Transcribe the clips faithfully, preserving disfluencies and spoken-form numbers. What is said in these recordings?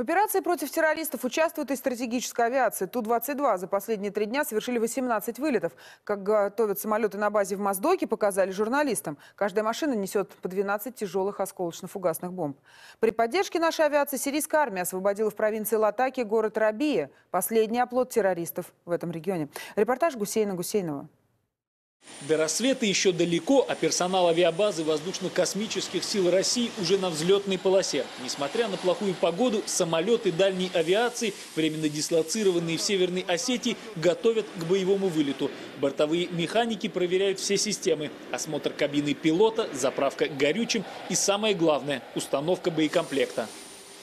В операции против террористов участвует и стратегическая авиация. Ту двадцать два за последние три дня совершили восемнадцать вылетов. Как готовят самолеты на базе в Моздоке, показали журналистам. Каждая машина несет по двенадцать тяжелых осколочно-фугасных бомб. При поддержке нашей авиации сирийская армия освободила в провинции Латакия город Рабия. Последний оплот террористов в этом регионе. Репортаж Гусейна Гусейнова. До рассвета еще далеко, а персонал авиабазы Воздушно-космических сил России уже на взлетной полосе. Несмотря на плохую погоду, самолеты дальней авиации, временно дислоцированные в Северной Осетии, готовят к боевому вылету. Бортовые механики проверяют все системы. Осмотр кабины пилота, заправка горючим и, самое главное, установка боекомплекта.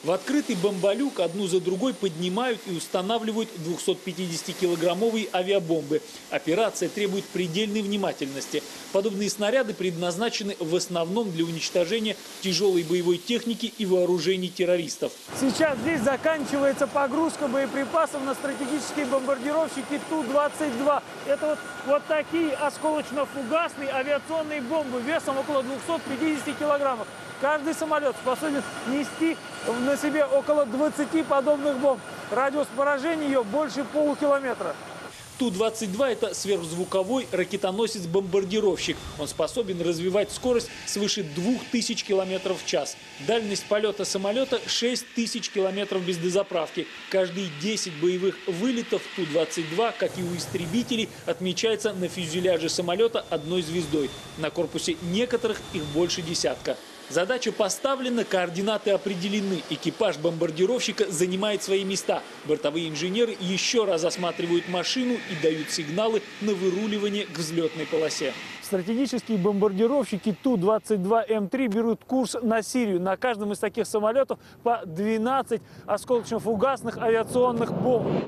В открытый бомболюк одну за другой поднимают и устанавливают двухсотпятидесятикилограммовые авиабомбы. Операция требует предельной внимательности. Подобные снаряды предназначены в основном для уничтожения тяжелой боевой техники и вооружений террористов. Сейчас здесь заканчивается погрузка боеприпасов на стратегические бомбардировщики Ту двадцать два. Это вот, вот такие осколочно-фугасные авиационные бомбы весом около двухсот пятидесяти килограммов. Каждый самолет способен нести на себе около двадцати подобных бомб. Радиус поражения ее больше полукилометра. Ту двадцать два – это сверхзвуковой ракетоносец-бомбардировщик. Он способен развивать скорость свыше двух тысяч км в час. Дальность полета самолета – шесть тысяч км без дозаправки. Каждые десять боевых вылетов Ту двадцать два, как и у истребителей, отмечается на фюзеляже самолета одной звездой. На корпусе некоторых их больше десятка. Задача поставлена, координаты определены. Экипаж бомбардировщика занимает свои места. Бортовые инженеры еще раз осматривают машину и дают сигналы на выруливание к взлетной полосе. Стратегические бомбардировщики Ту двадцать два М три берут курс на Сирию. На каждом из таких самолетов по двенадцать осколочно-фугасных авиационных бомб.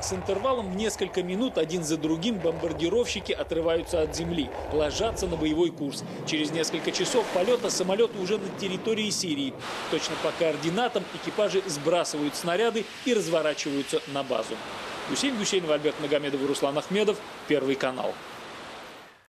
С интервалом в несколько минут один за другим бомбардировщики отрываются от земли, ложатся на боевой курс. Через несколько часов полета самолет уже на территории Сирии. Точно по координатам экипажи сбрасывают снаряды и разворачиваются на базу. Гусейн Гусейнов, Альберт Магомедов, Руслан Ахмедов, Первый канал.